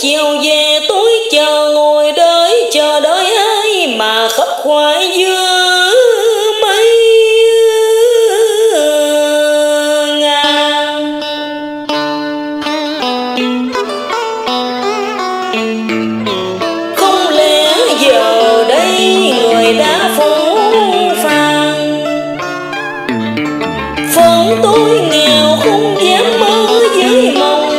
chiều về tối chờ ngồi đợi, chờ đợi ai mà khóc hoài dưa mấy ngàn. Không lẽ giờ đây người đã phũ phàng, phận tôi nghèo không dám mơ dưới mộng.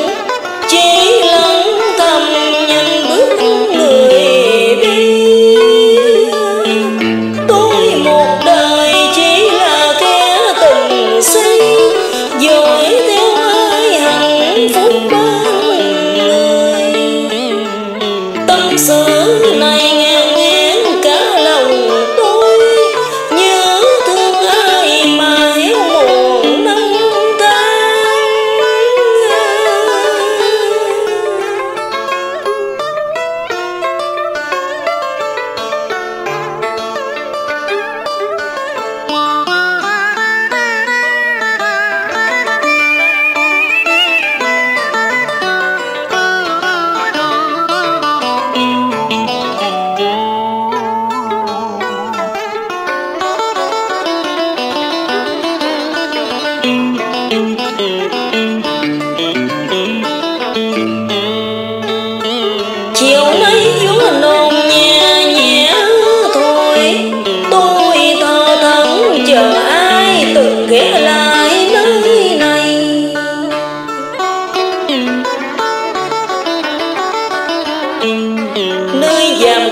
Dám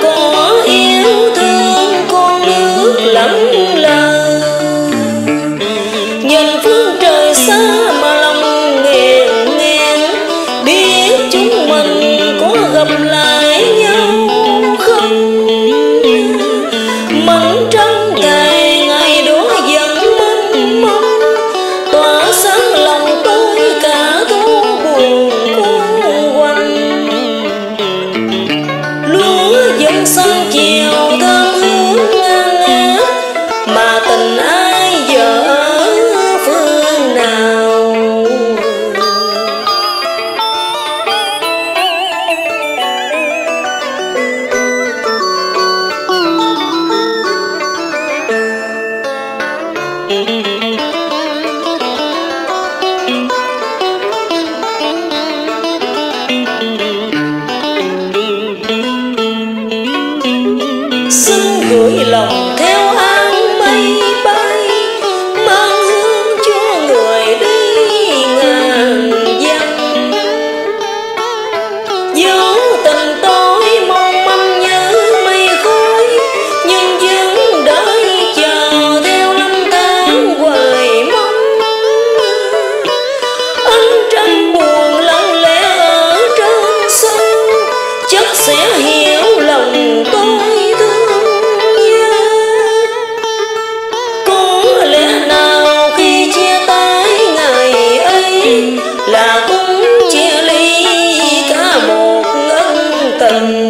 có yêu thương con nước lắm lời, Hãy subscribe